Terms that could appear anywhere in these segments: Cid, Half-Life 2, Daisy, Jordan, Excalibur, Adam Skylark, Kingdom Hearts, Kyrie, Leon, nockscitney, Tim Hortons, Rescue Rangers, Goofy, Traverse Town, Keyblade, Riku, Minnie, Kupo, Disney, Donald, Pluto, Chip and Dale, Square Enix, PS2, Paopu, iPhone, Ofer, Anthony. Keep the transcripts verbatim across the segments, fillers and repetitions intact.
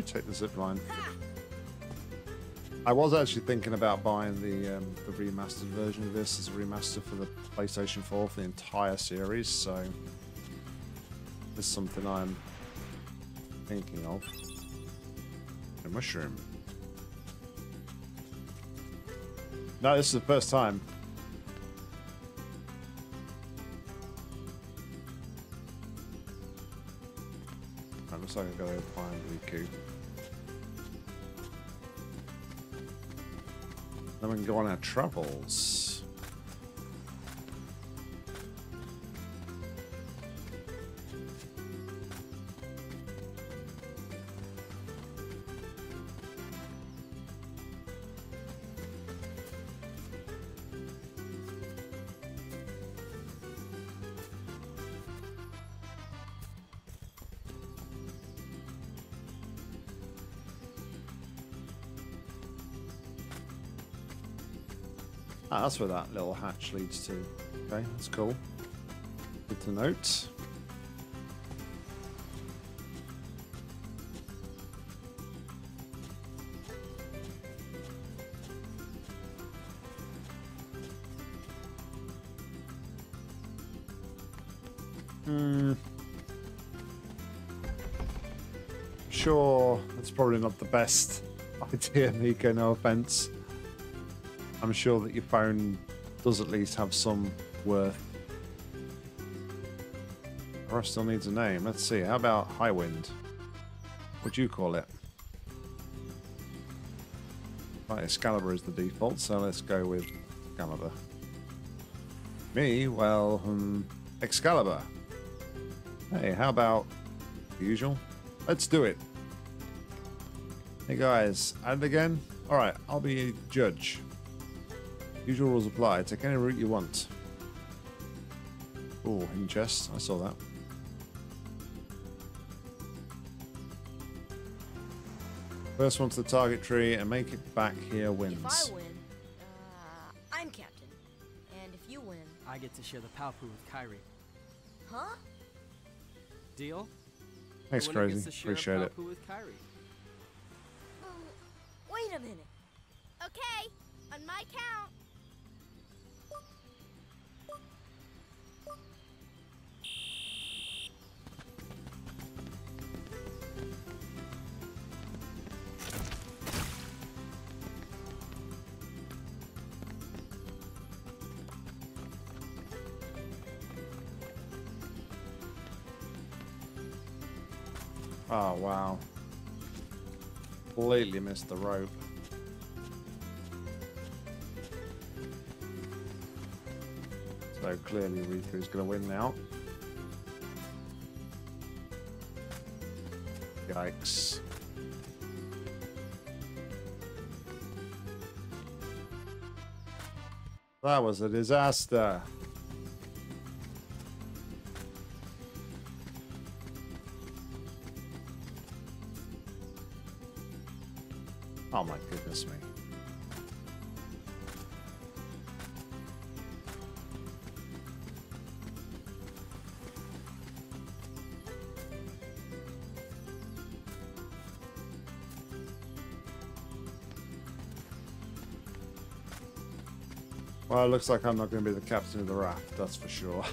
do take the zip line. I was actually thinking about buying the, um, the remastered version of this as a remaster for the PlayStation four for the entire series, so this is something I'm thinking of. A mushroom. No, this is the first time. Right, looks like I gotta find Riku. Then we can go on our travels. Ah, that's where that little hatch leads to. Okay, that's cool. Good to note. Hmm. Sure, that's probably not the best idea, Nico, no offense. I'm sure that your phone does at least have some worth. Or I still needs a name. Let's see. How about Highwind? What'd you call it? Right, Excalibur is the default, so let's go with Excalibur. Me? Well, um, Excalibur. Hey, how about the usual? Let's do it. Hey guys, add again? Alright, I'll be a judge. Usual rules apply. Take any route you want. Oh, hidden chest. I saw that. First one to the target tree and make it back here wins. If I win, uh, I'm captain. And if you win, I get to share the Paopu with Kyrie. Huh? Deal? Thanks, Crazy. Appreciate it. Um, wait a minute. Okay, on my count. Oh, wow. Completely missed the rope. So clearly Riku's going to win now. Yikes. That was a disaster. Oh my goodness me. Well, it looks like I'm not going to be the captain of the raft, that's for sure.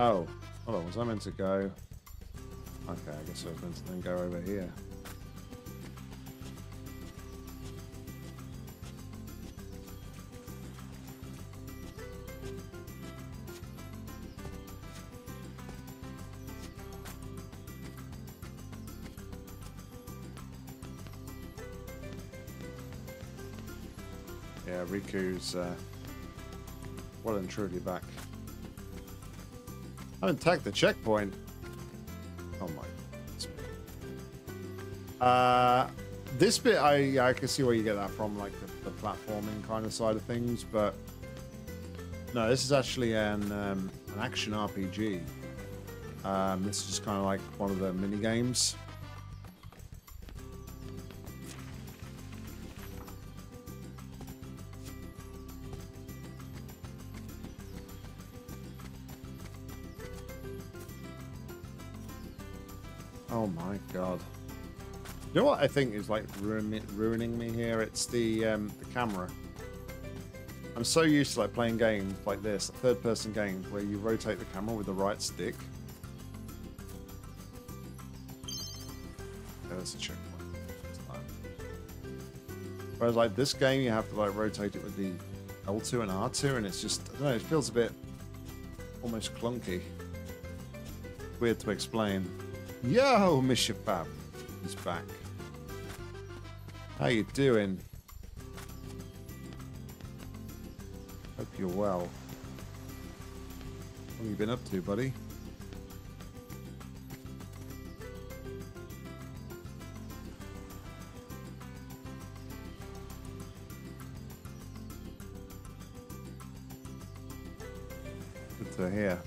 Oh, hold on, was I meant to go? Okay, I guess I was meant to then go over here. Yeah, Riku's uh, well and truly back. I haven't tagged the checkpoint. Oh my. Uh, this bit, I I can see where you get that from, like the, the platforming kind of side of things, but no, this is actually an um, an action R P G. Um, this is just kind of like one of the mini games. Oh my god. You know what I think is like ruin ruining me here? It's the um, the camera. I'm so used to like playing games like this, third-person games, where you rotate the camera with the right stick. Yeah, that's a checkpoint. Whereas like this game, you have to like rotate it with the L two and R two, and it's just, I don't know, it feels a bit almost clunky. Weird to explain. Yo, Mister Bab. He's back. How you doing? Hope you're well. What have you been up to, buddy? Good to hear.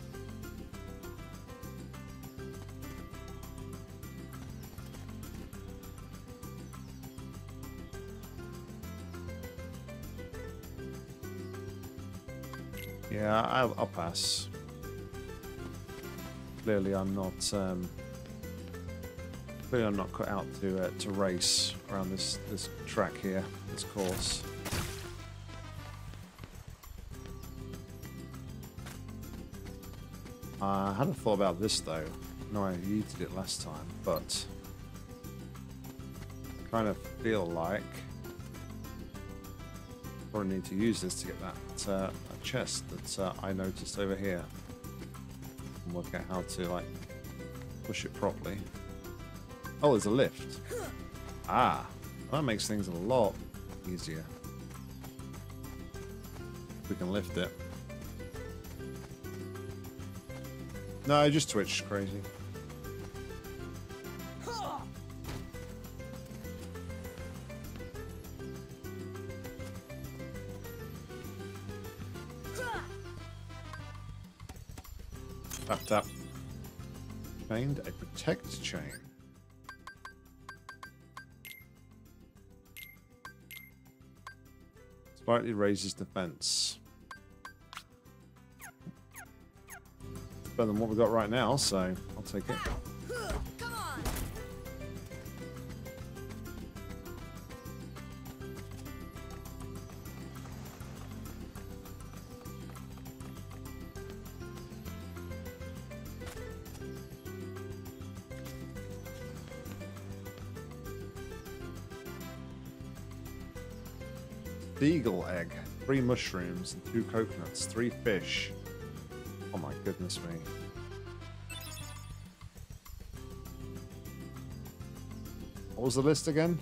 Yeah, I'll, I'll pass. Clearly, I'm not. Um, clearly, I'm not cut out to uh, to race around this this track here, this course. Uh, I hadn't thought about this though. No, I yeeted it last time, but I kind of feel like I probably need to use this to get that. Uh, chest that uh, I noticed over here and work out how to like push it properly. Oh, there's a lift. Ah, that makes things a lot easier. We can lift it. No, I just twitched crazy. Up. Chained a protect chain. Slightly raises defense. Better than what we've got right now, so I'll take it. Come on. Eagle egg, three mushrooms and two coconuts, three fish. Oh my goodness me. What was the list again?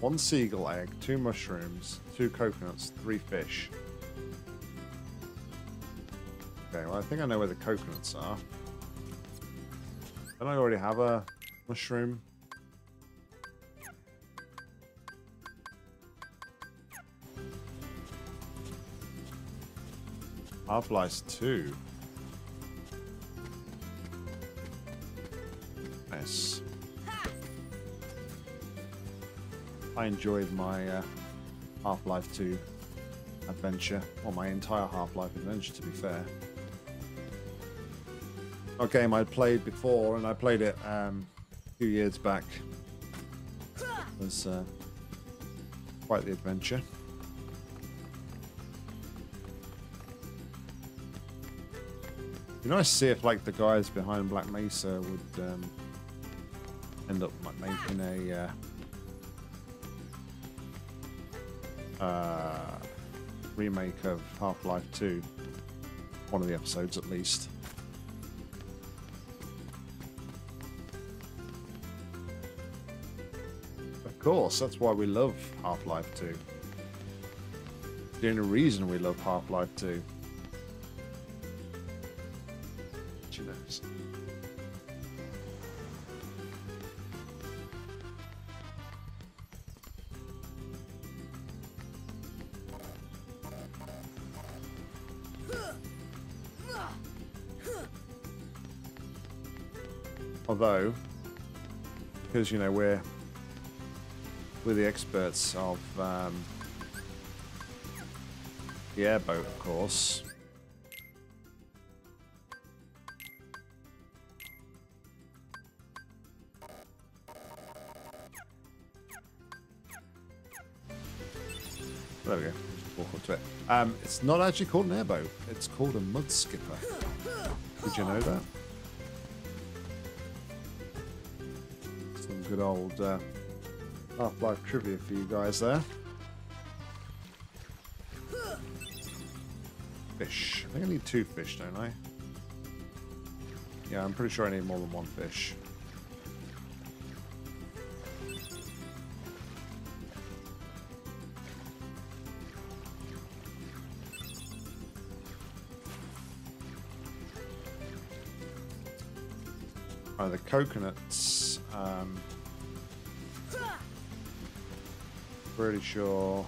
One seagull egg, two mushrooms, two coconuts, three fish. Okay, well I think I know where the coconuts are. Don't I already have a mushroom? Half-Life two. Nice. I enjoyed my uh, Half-Life two adventure, or my entire Half-Life adventure, to be fair. A game I'd played before, and I played it um, a few years back. It was uh, quite the adventure. It'd be nice to see if, like, the guys behind Black Mesa would um, end up like, making a uh, uh, remake of Half-Life two, one of the episodes at least. Of course, that's why we love Half-Life two. The only reason we love Half-Life two. Although, because you know we're we're the experts of um, the airboat, of course. There we go. Just walk up to it. Um, it's not actually called an airbow. It's called a mud skipper. Did you know that? Some good old uh, Half-Life trivia for you guys there. Fish. I think I need two fish, don't I? Yeah, I'm pretty sure I need more than one fish. Right, the coconuts. Um, pretty sure.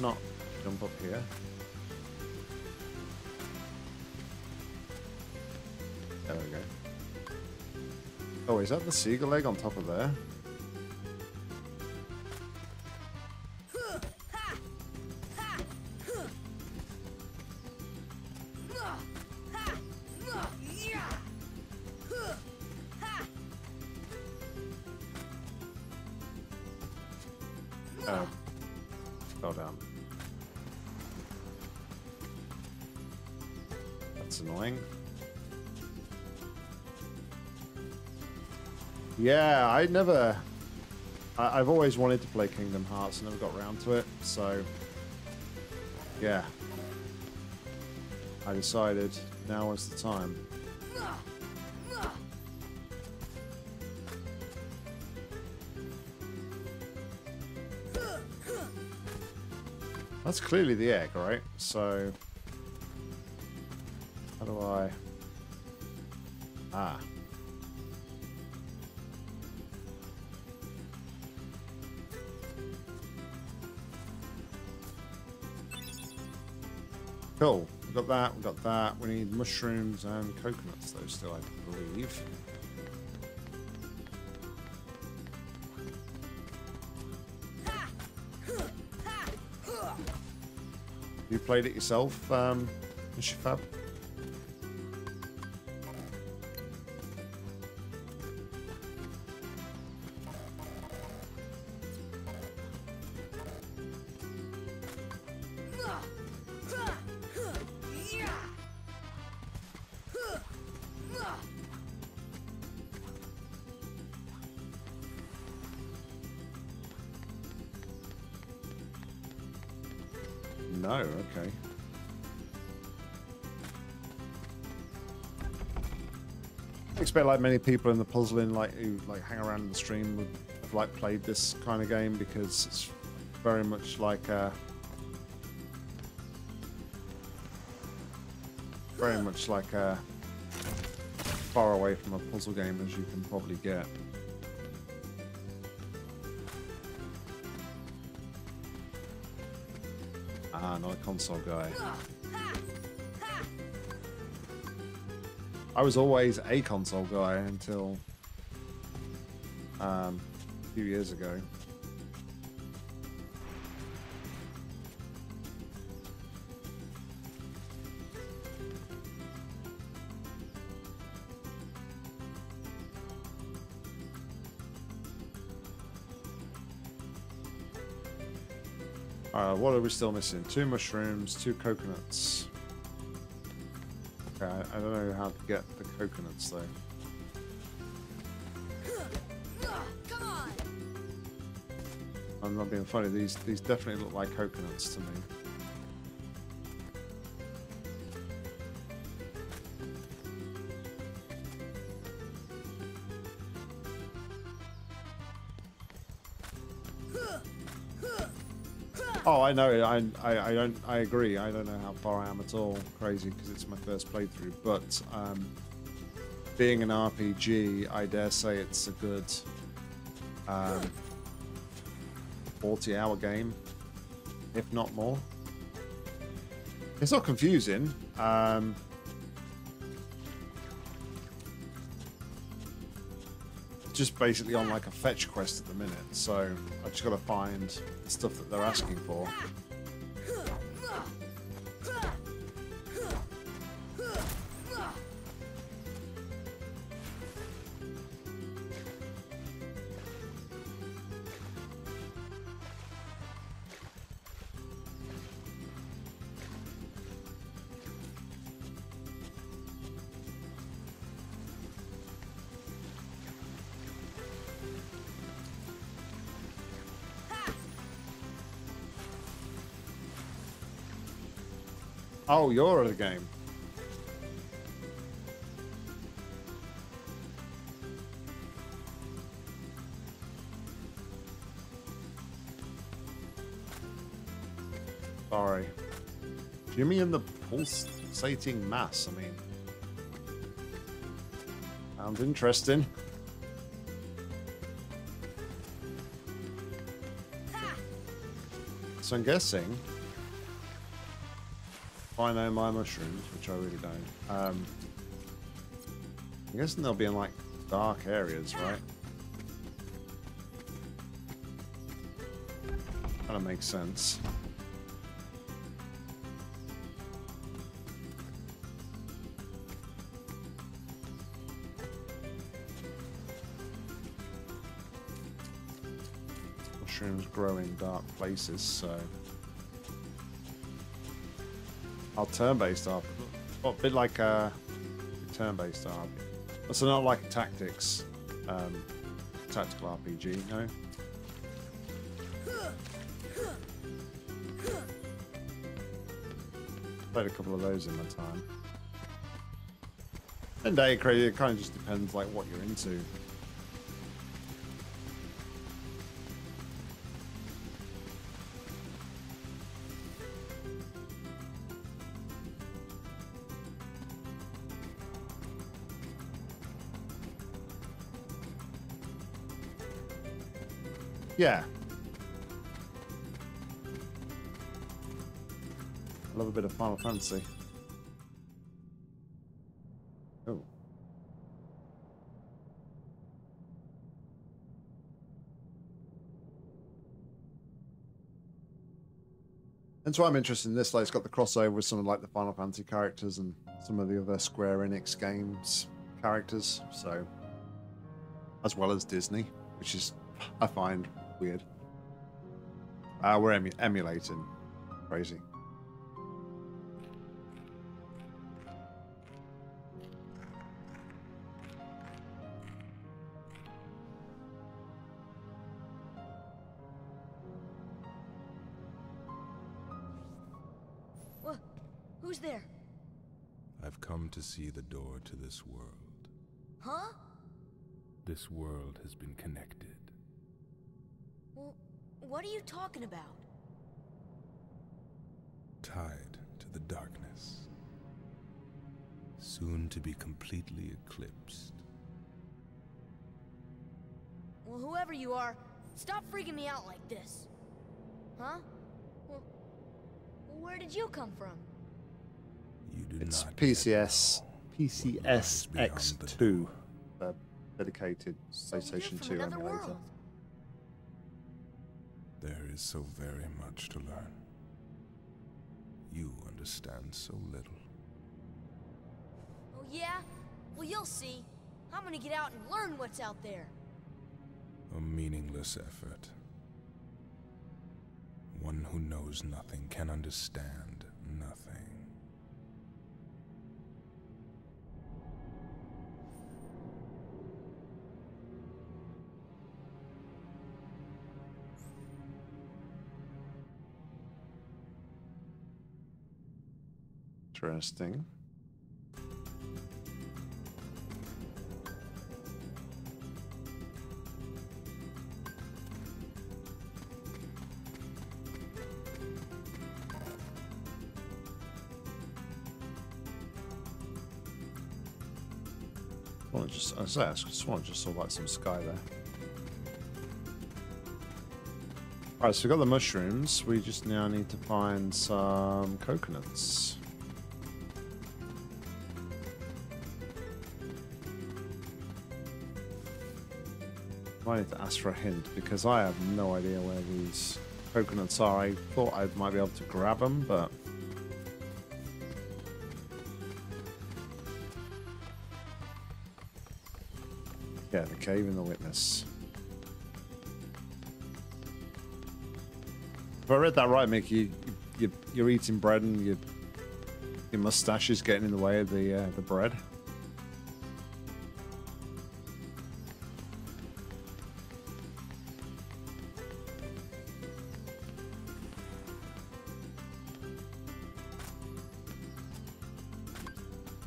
Not jump up here. There we go. Oh, is that the seagull egg on top of there? Oh. Fell down. That's annoying. Yeah, I never... I, I've always wanted to play Kingdom Hearts and never got around to it, so... Yeah. I decided now is the time. That's clearly the egg, right? So... How do I... Ah. Cool. We've got that, we've got that. We need mushrooms and coconuts, though, still, I believe. You played it yourself, um, Mister Fab? No, okay. I expect like many people in the puzzling, like who like hang around in the stream, would have like played this kind of game because it's very much like a very much like a far away from a puzzle game as you can probably get. Ah, not a console guy. I was always a console guy until um, a few years ago. Uh, what are we still missing? Two mushrooms, two coconuts. Okay, I, I don't know how to get the coconuts though. Come on. I'm not being funny. These these definitely look like coconuts to me. Oh, I know. I, I I don't. I agree. I don't know how far I am at all. Crazy, because it's my first playthrough. But um, being an R P G, I dare say it's a good um, forty-hour game, if not more. It's not confusing. Um, just basically on like a fetch quest at the minute, so I've just got to find stuff that they're asking for. Oh, you're the game. Sorry. Jimmy and the pulsating mass, I mean. Sounds interesting. So I'm guessing if I know my mushrooms, which I really don't, um, I'm guessing they'll be in like dark areas, right? Kind of makes sense. Grow in dark places, so our turn-based R P G, a bit like a turn-based R P G. So not like tactics, um, tactical R P G, no. Played a couple of those in my time. And day crazy, it kind of just depends like what you're into. Yeah. I love a bit of Final Fantasy. Oh. That's why I'm interested in this. Like, it's got the crossover with some of like the Final Fantasy characters and some of the other Square Enix games characters. So, as well as Disney, which is I find. Weird. Uh, we're emu emulating. Crazy. What? Who's there? I've come to see the door to this world. Huh? This world has been connected. What are you talking about? Tied to the darkness. Soon to be completely eclipsed. Well, whoever you are, stop freaking me out like this. Huh? Well, where did you come from? You do it's not P C S X two, the dedicated so PlayStation two emulator. World. There is so very much to learn. You understand so little. Oh yeah? Well, you'll see. I'm gonna get out and learn what's out there. A meaningless effort. One who knows nothing can understand nothing. Interesting. Well, I just I said I just want just saw like some sky there. All right, so we got the mushrooms. We just now need to find some coconuts. I need to ask for a hint because I have no idea where these coconuts are. I thought I might be able to grab them, but yeah, the cave in the witness. If I read that right, Mick, you, you you're eating bread and your your mustache is getting in the way of the uh, the bread.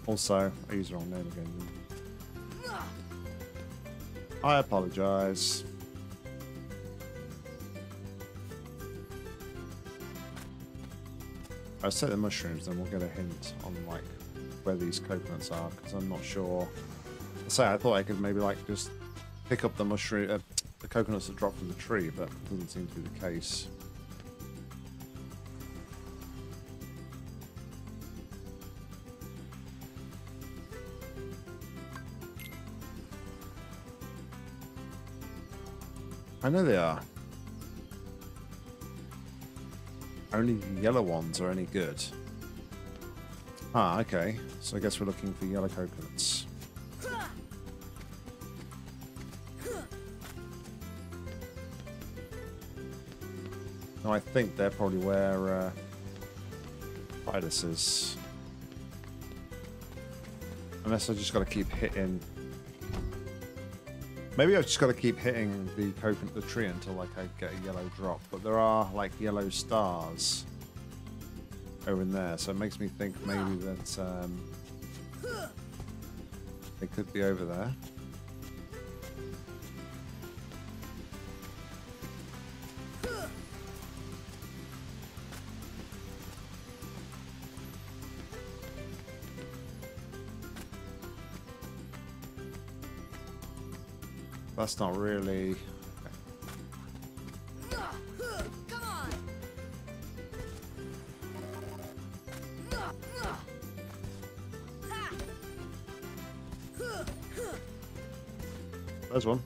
Also, I used the wrong name again. I apologize. I'll set the mushrooms, then we'll get a hint on like where these coconuts are, because I'm not sure. Say, I thought I could maybe like just pick up the mushroom, uh, the coconuts that dropped from the tree, but it doesn't seem to be the case. I know they are. Only the yellow ones are any good. Ah, okay. So I guess we're looking for yellow coconuts. No, I think they're probably where uh, Tidus is. Unless I just got to keep hitting. Maybe I've just got to keep hitting the coconut, the tree until like I get a yellow drop. But there are like yellow stars over in there, so it makes me think maybe that um, they could be over there. That's not really. Okay. Come on. There's one.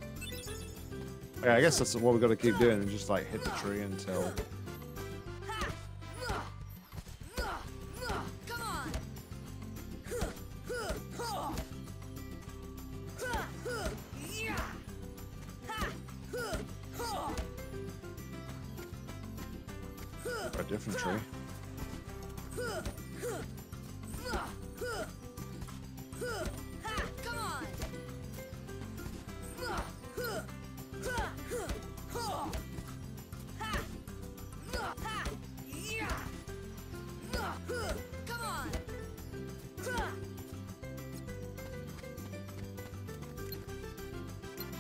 Okay, I guess that's what we've got to keep doing, and just like hit the tree until.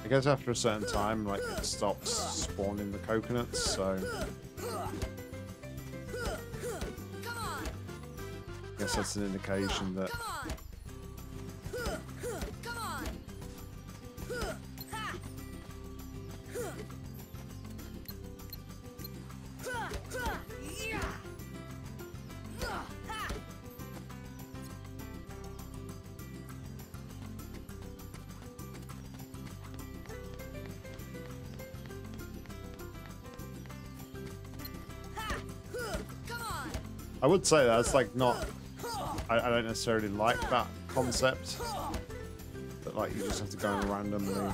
I guess after a certain time, like, it stops spawning the coconuts, so I guess that's an indication that I would say that's like not. I, I don't necessarily like that concept, but like you just have to go and randomly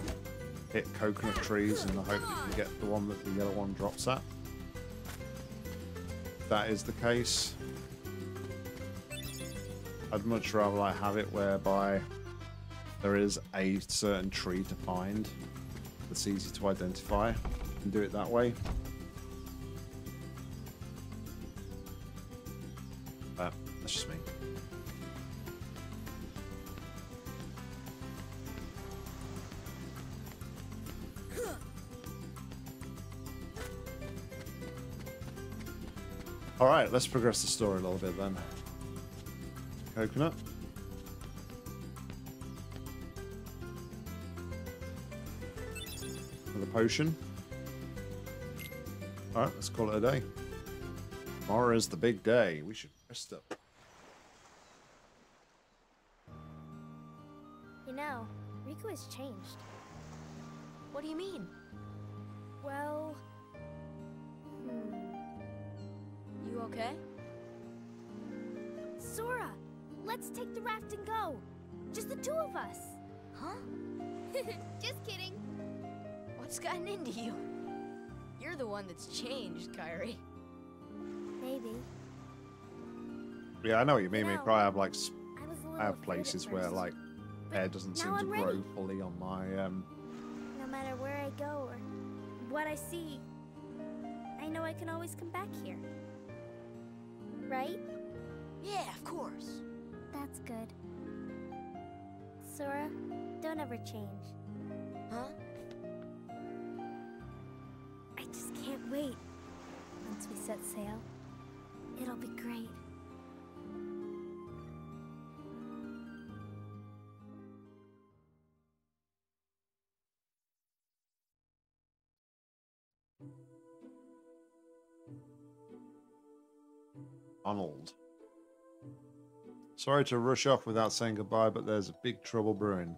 hit coconut trees in the hope that you get the one that the yellow one drops at. If that is the case, I'd much rather like have it whereby there is a certain tree to find that's easy to identify, and do it that way. That's just me. All right, let's progress the story a little bit then. Coconut. Another potion. All right, let's call it a day. Tomorrow is the big day. We should rest up. Has changed. What do you mean? Well, hmm. You okay? Sora, let's take the raft and go. Just the two of us. Huh? Just kidding. What's gotten into you? You're the one that's changed, Kyrie. Maybe. Yeah, I know what you mean. No, we probably have like I have places where like hair doesn't now seem I'm to grow ready. fully on my um no matter where I go or what I see, I know I can always come back here, right? Yeah, of course. That's good. Sora. Don't ever change. Huh? I just can't wait. Once we set sail, it'll be great. Donald. Sorry to rush off without saying goodbye, but there's a big trouble brewing.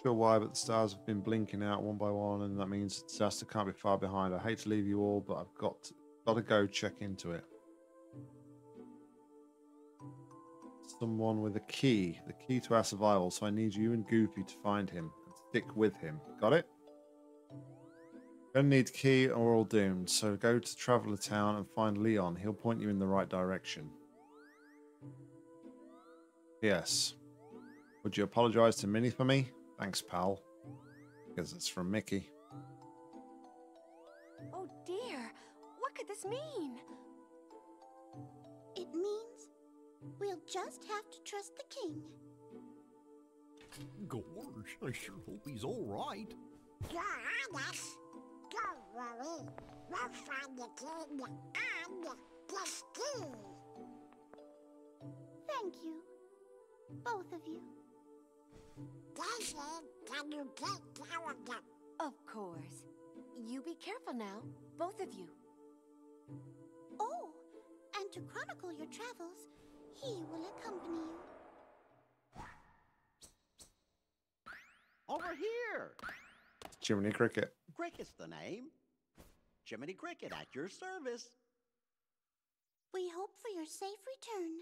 Sure why, but the stars have been blinking out one by one, and that means the disaster can't be far behind. I hate to leave you all, but I've got to, got to go check into it. Someone with a key, the key to our survival, so I need you and Goofy to find him and stick with him. Got it? Gonna need key or all doomed, so go to Traveler Town and find Leon. He'll point you in the right direction. Yes. Would you apologize to Minnie for me? Thanks, pal. Because it's from Mickey. Oh dear, what could this mean? It means we'll just have to trust the king. Gosh, I sure hope he's alright. Yeah, that's... Don't worry, we'll find the king and the ski. Thank you, both of you. Daisy, can you take care of them? Of course. You be careful now, both of you. Oh, and to chronicle your travels, he will accompany you. Over here! Jiminy Cricket. Cricket's the name. Jiminy Cricket at your service. We hope for your safe return.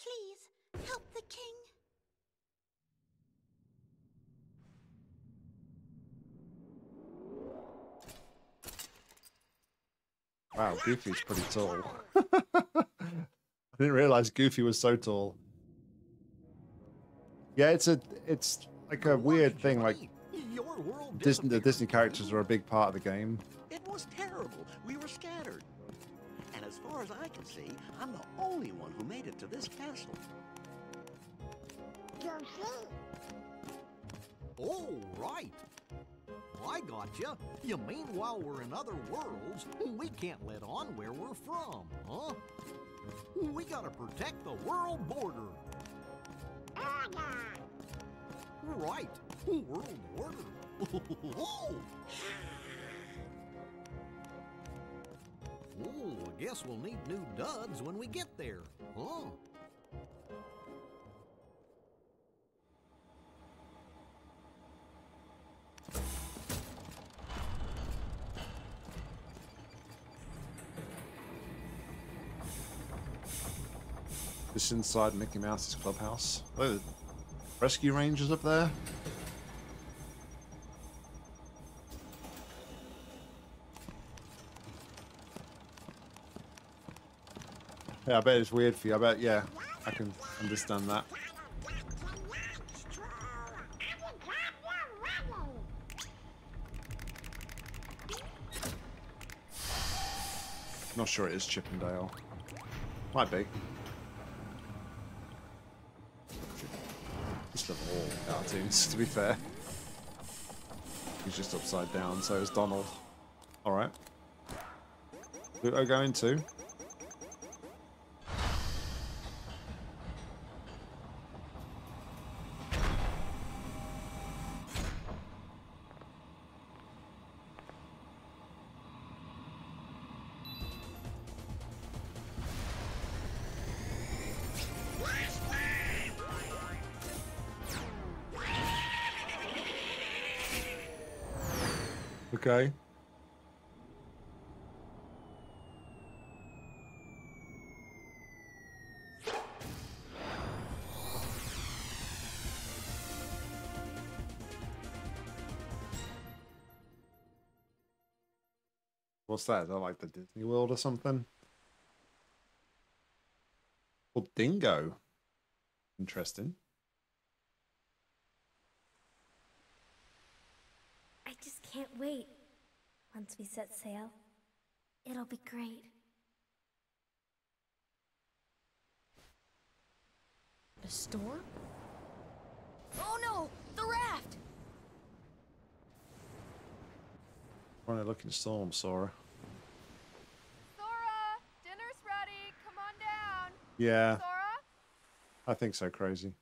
Please help the king. Wow, Goofy's pretty tall. I didn't realize Goofy was so tall. Yeah, it's a it's like a weird thing, like Disney, the Disney characters are a big part of the game. It was terrible. We were scattered. And as far as I can see, I'm the only one who made it to this castle. All right. I gotcha. You mean while we're in other worlds, we can't let on where we're from, huh? We gotta protect the world border. Right. World border. Whoa! Oh, I guess we'll need new duds when we get there, huh? This inside Mickey Mouse's clubhouse. Oh, Rescue Rangers up there. Yeah, I bet it's weird for you. I bet, yeah, I can understand that. Not sure it is Chip and Dale. Might be. Just love all cartoons, to be fair. He's just upside down, so is Donald. Alright. Pluto going to. Okay. What's that? Is that like the Disney World or something? Well, Dingo. Interesting. I just can't wait. Once we set sail, it'll be great. A storm? Oh no! The raft! We're not looking storm, Sora. Sora! Dinner's ready! Come on down! Yeah. Sora? I think so, Crazy.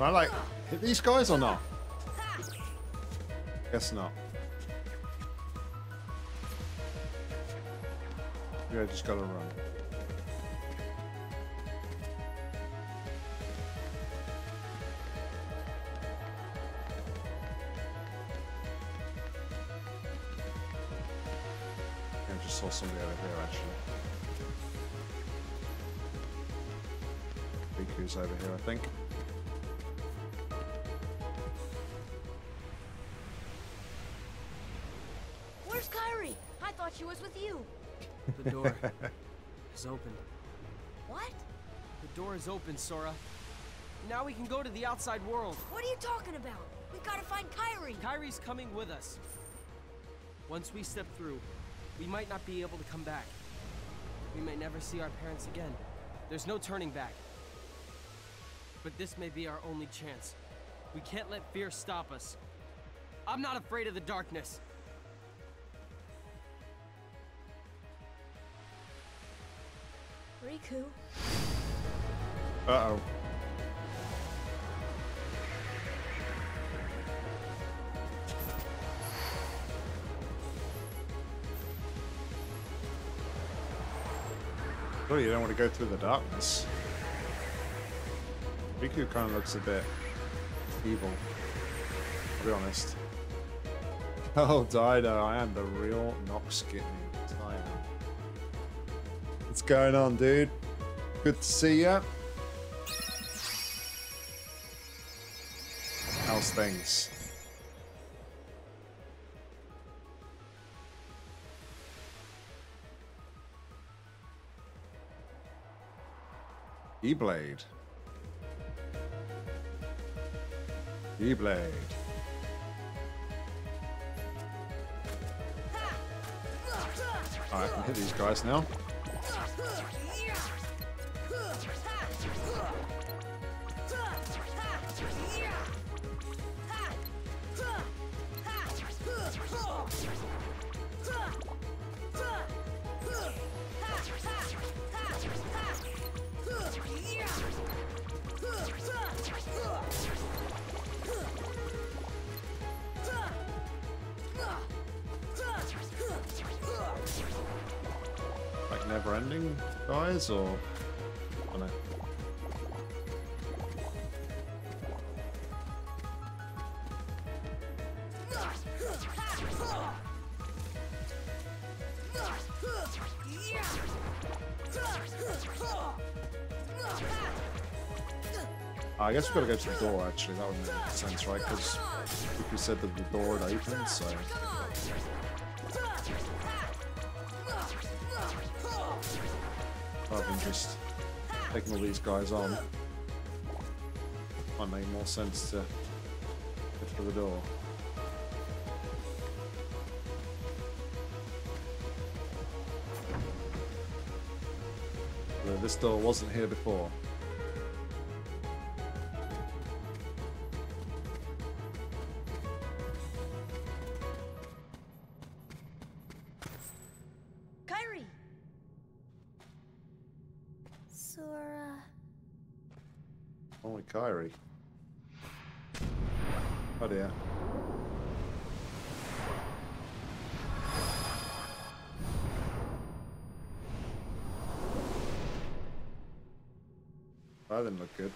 Am I like hit these guys or not? Guess not. Yeah, I just gotta run. I just saw somebody over here actually. Riku's over here, I think. She was with you. The door is open. What? The door is open, Sora. Now we can go to the outside world. What are you talking about? We gotta find Kyrie. Kyrie's coming with us. Once we step through, we might not be able to come back. We may never see our parents again. There's no turning back. But this may be our only chance. We can't let fear stop us. I'm not afraid of the darkness. Riku. Uh-oh. Oh, you don't want to go through the darkness. Riku kind of looks a bit evil, to be honest. Oh, Dido, I am the real nockscitney. What's going on, dude? Good to see ya. How's things? Keyblade. Keyblade. All right, I'll hit these guys now. Like never ending guys, or I don't know. I guess we've got to go to the door, actually. That would make sense, right? Because we said that the door had opened, so... rather than just taking all these guys on, might make more sense to get through the door. Although this door wasn't here before. Kyrie. Oh dear. That didn't look good.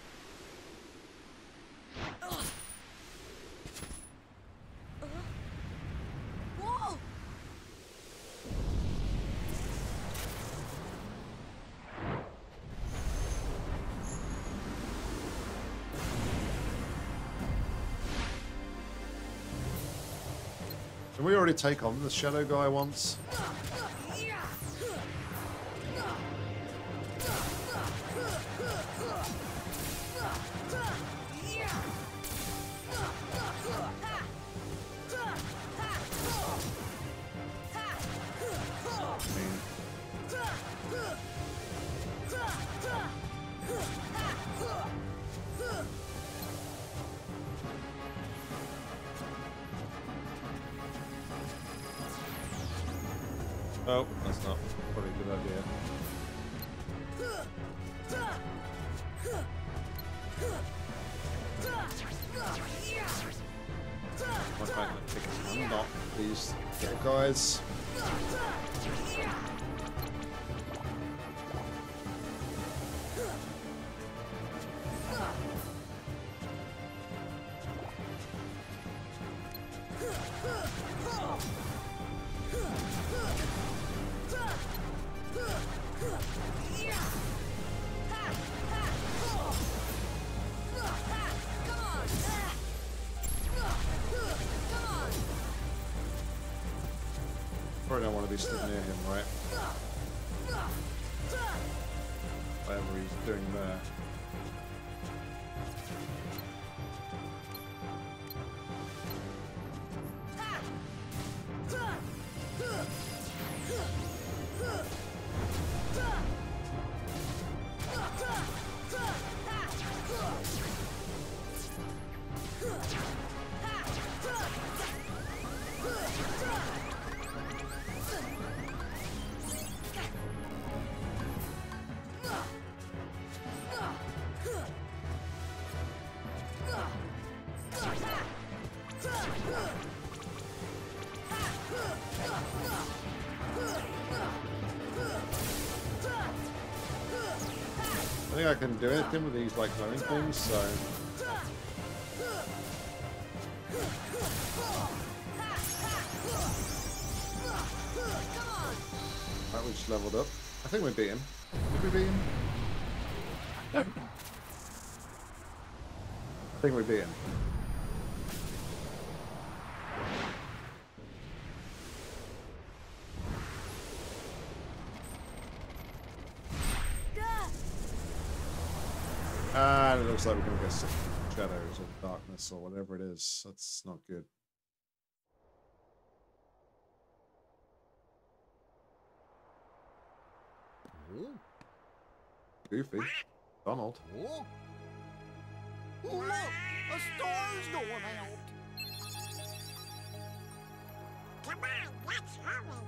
Did we already take on the shadow guy once? Oh, that's not probably a good idea. My phone that tickets will not these little guys. I think I can do anything with these like glowing things, so... That was just leveled up. I think we beat him. Did we beat him? No. I think we beat him. Looks like we're going to get some shadows or darkness or whatever it is. That's not good. Ooh. Goofy. Donald. Oh, look! A star's going out! Come on, what's happening?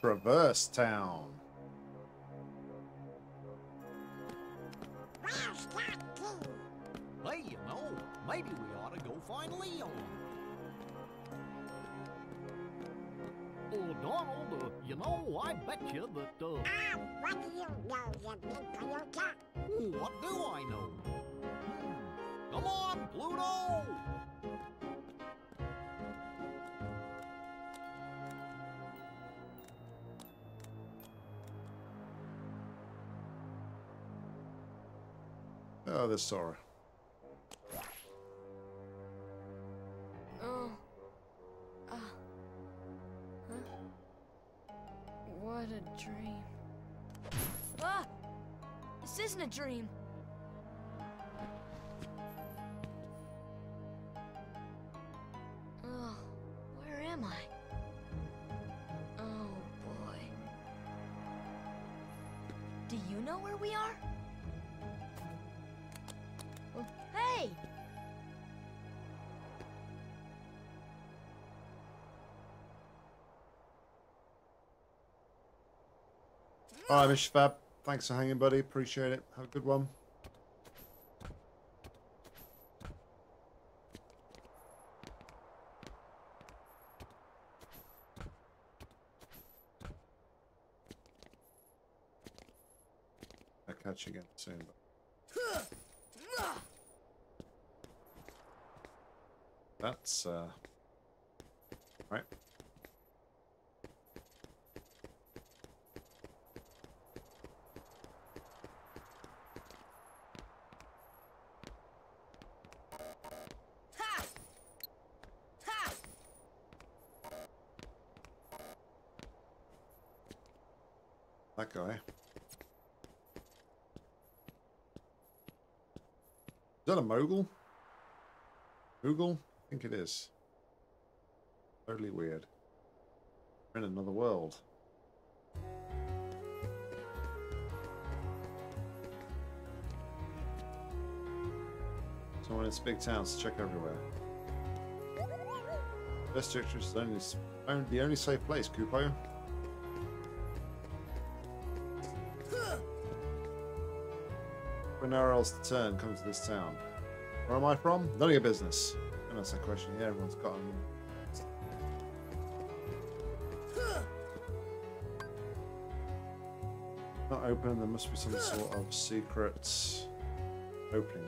Traverse Town. Where's that fool? Hey, you know, maybe we ought to go find Leon. Oh, Donald, uh, you know, I bet you that, uh... Ah, oh, what do you know, you big Toyota? What do I know? Hmm. Come on, Pluto! Oh, there's Sora. Oh. Uh. Huh? What a dream. Ah! This isn't a dream. Oh, where am I? Oh, boy. Do you know where we are? Hey! Alright, Mister Fab. Thanks for hanging, buddy. Appreciate it. Have a good one. I'll catch you again soon. That's, uh, right. That guy. Is that a mogul? Moogle? I think it is. Totally weird. We're in another world. So when it's big towns, check everywhere. Best structure is only the only safe place, Kupo. Nowhere else to turn, come to this town. Where am I from? None of your business. And that's a question here, yeah, everyone's got them. Not open, there must be some sort of secret opening.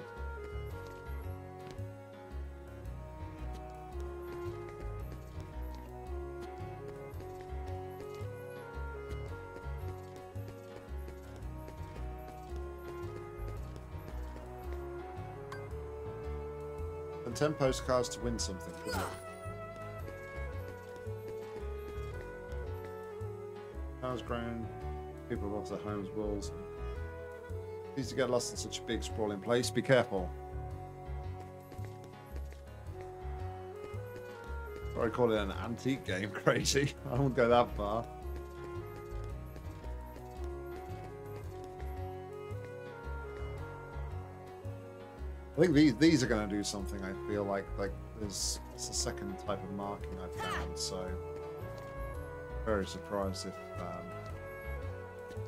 ten postcards to win something, couldn't it? Town's grown, people have lost their homes, walls. It's easy to get lost in such a big sprawling place, be careful. I call it an antique game, crazy. I won't go that far. I think these these are going to do something. I feel like like there's it's a second type of marking I've found, so very surprised if um,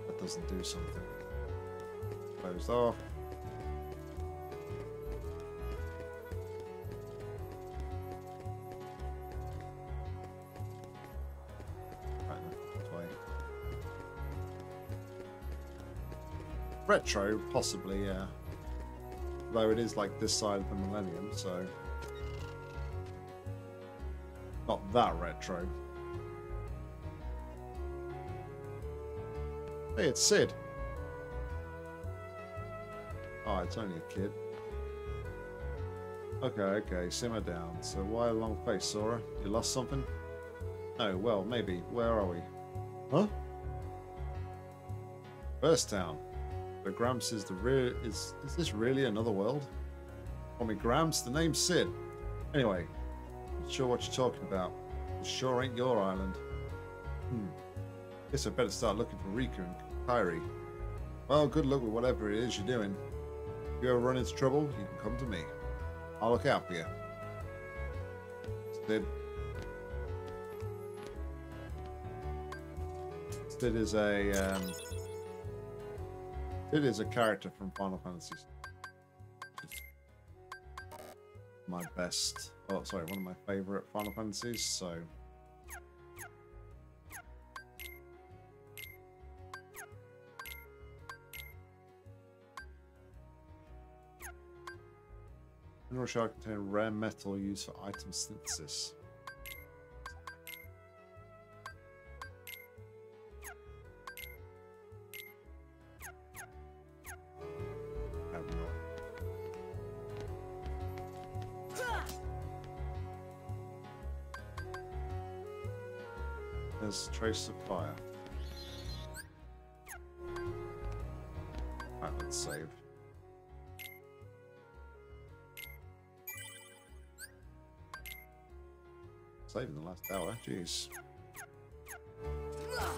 that doesn't do something. Closed off. Right, this way. Retro, possibly, yeah. Though it is like this side of the millennium, so not that retro. Hey, it's Cid. Oh, it's only a kid. Okay, okay, simmer down. So why a long face, Sora? You lost something? No, well, maybe. Where are we? Huh? First town. But Gramps is the real is is this really another world? Call me Gramps, the name's Cid. Anyway, not sure what you're talking about. It sure ain't your island. Hmm. Guess I better start looking for Riku and Kyrie. Well, good luck with whatever it is you're doing. If you ever run into trouble, you can come to me. I'll look out for you. Cid. Cid is a um It is a character from Final Fantasy. My best, oh sorry, one of my favourite Final Fantasies, so. Mineral shard contain rare metal used for item synthesis. Trace of fire. Alright, let's save. Saving the last hour, jeez. Another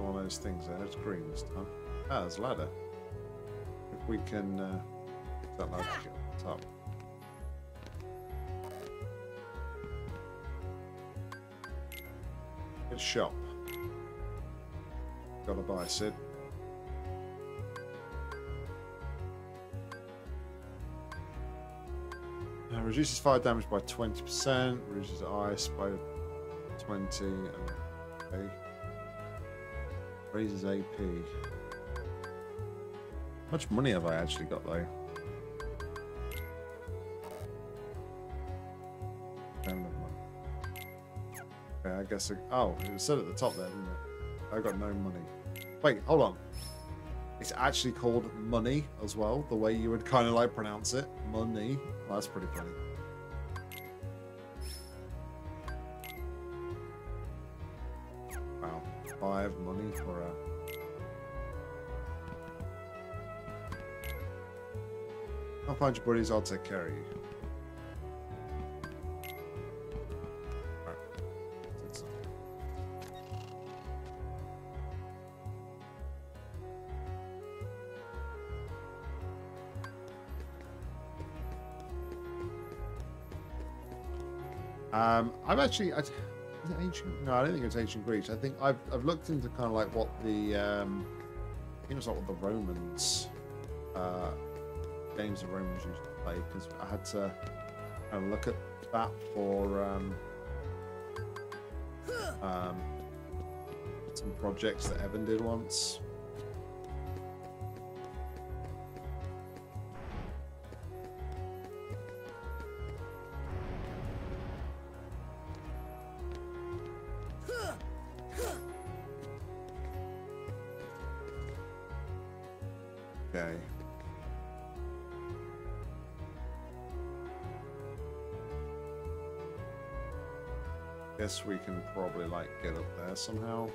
one of those things there, it's green this time. Ah, there's a ladder. If we can uh, that ladder top. Good shop. Gotta buy, Cid. Uh, reduces fire damage by twenty percent, reduces ice by twenty, and okay. Raises A P. How much money have I actually got though? I guess. Oh, it was said at the top there, didn't it? I got no money. Wait, hold on. It's actually called money as well, the way you would kind of like pronounce it. Money. Well, that's pretty funny. Wow. Five money for a... I'll find your buddies, I'll take care of you. Um, I'm actually, I, is it ancient? No, I don't think it's ancient Greece. I think I've I've looked into kind of like what the um, I think it's like what the Romans uh, games the Romans used to play, because I had to kind of look at that for um, um, some projects that Evan did once. We can probably like get up there somehow.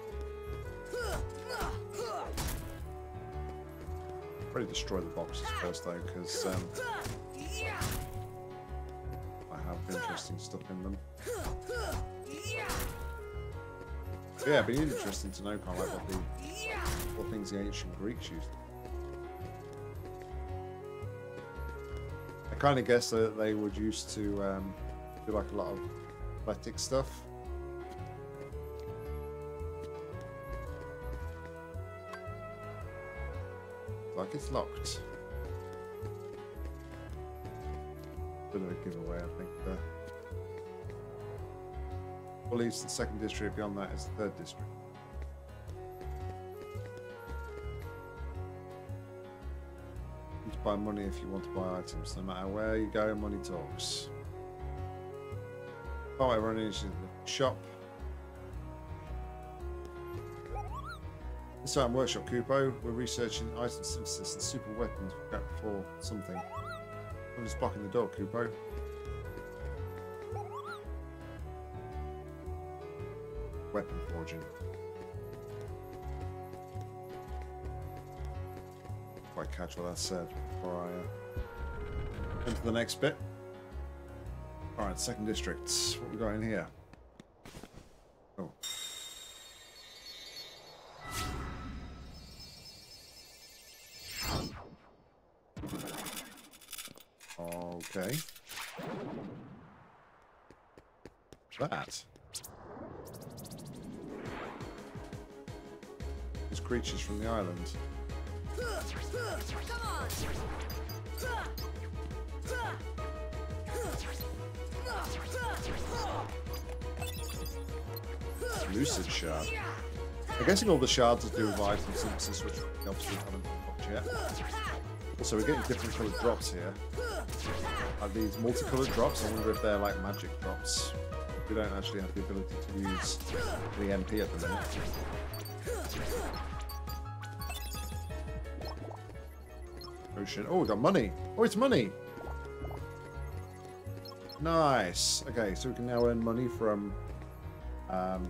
Probably destroy the boxes first though, because um, I have interesting stuff in them. But yeah, it'd be interesting to know kind of like what the what things the ancient Greeks used. I kind of guess that they would used to um, do like a lot of athletic stuff. It's locked. Bit of a giveaway, I think. There. Well, it's the second district. Beyond that is the third district. You need to buy money if you want to buy items. No matter where you go, money talks. Oh, I run into the shop. This time, Workshop Kupo, we're researching item synthesis and super weapons for something. I'm just blocking the door, Kupo. Weapon forging. Quite catch what I said before I uh, into the next bit. Alright, second district. What we got in here? Okay. That. These creatures from the island. Come on. Lucid shard. I'm guessing all the shards are do with item synthesis, which we obviously haven't unlocked yet. So we're getting different coloured drops here. Are these multicoloured drops? I wonder if they're like magic drops. We don't actually have the ability to use the M P at the minute. Ocean. Oh, we got money. Oh, it's money. Nice. Okay, so we can now earn money from um,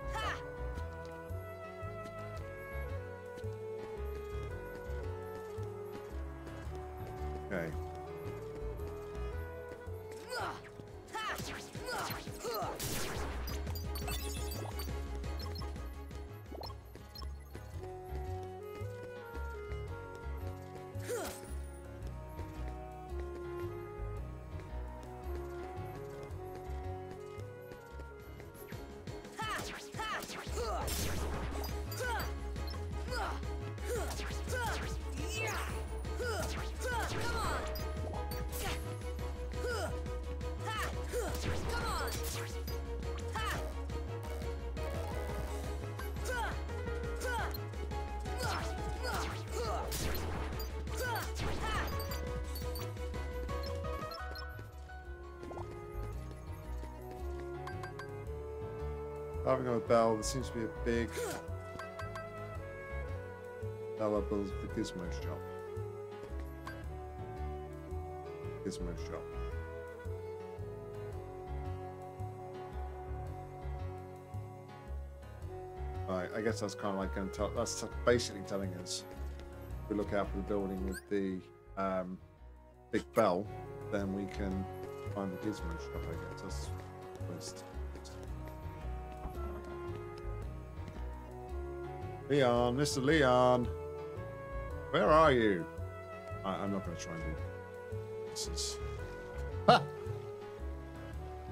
A bell. There seems to be a big bell above the gizmo shop. Gizmo shop. Right, I guess that's kind of like, gonna that's basically telling us if we look out for the building with the um, big bell, then we can find the gizmo shop, I guess. That's the list. Leon, Mister Leon, where are you? I, I'm not going to try and do this. This is... Ha!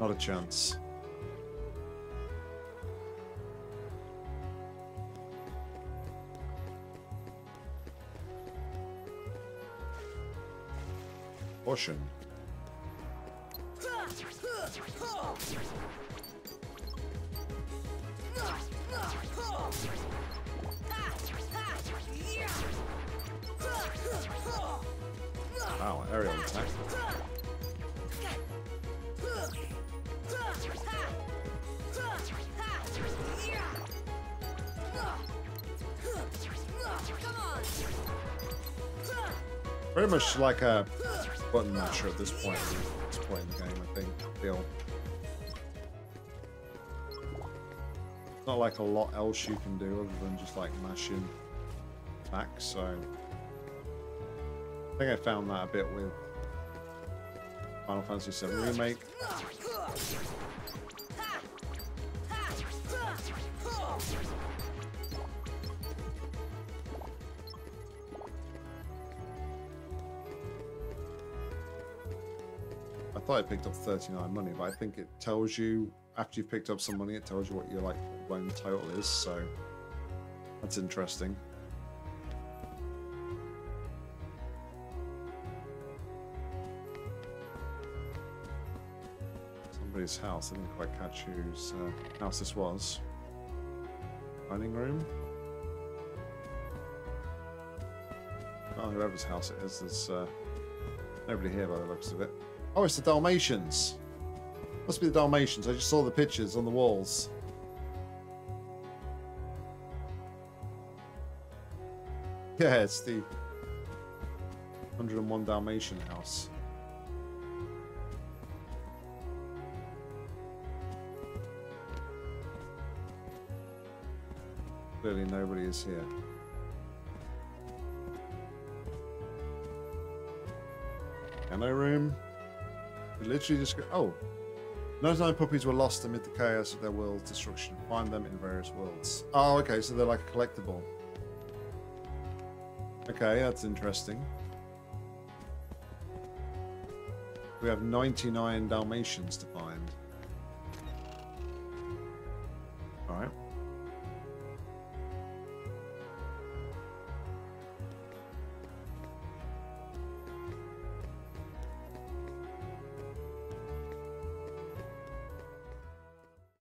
Not a chance. Caution. Wow, aerial attack. Pretty much like a button masher at this point. At this point in the game, I think. Feel. It's not like a lot else you can do other than just like mashing back. So I think I found that a bit with Final Fantasy seven remake. I picked up thirty-nine money, but I think it tells you after you've picked up some money, it tells you what your like loan total is, so that's interesting. Somebody's house, I didn't quite catch whose uh, house this was. Dining room? Well, whoever's house it is, there's uh, nobody here by the looks of it. Oh, it's the Dalmatians. Must be the Dalmatians. I just saw the pictures on the walls. Yeah, it's the one oh one Dalmatian house. Clearly nobody is here. Piano room. We literally just go, oh. Those nine puppies were lost amid the chaos of their world's destruction. Find them in various worlds. Oh, okay, so they're like a collectible. Okay, that's interesting. We have ninety-nine Dalmatians to find.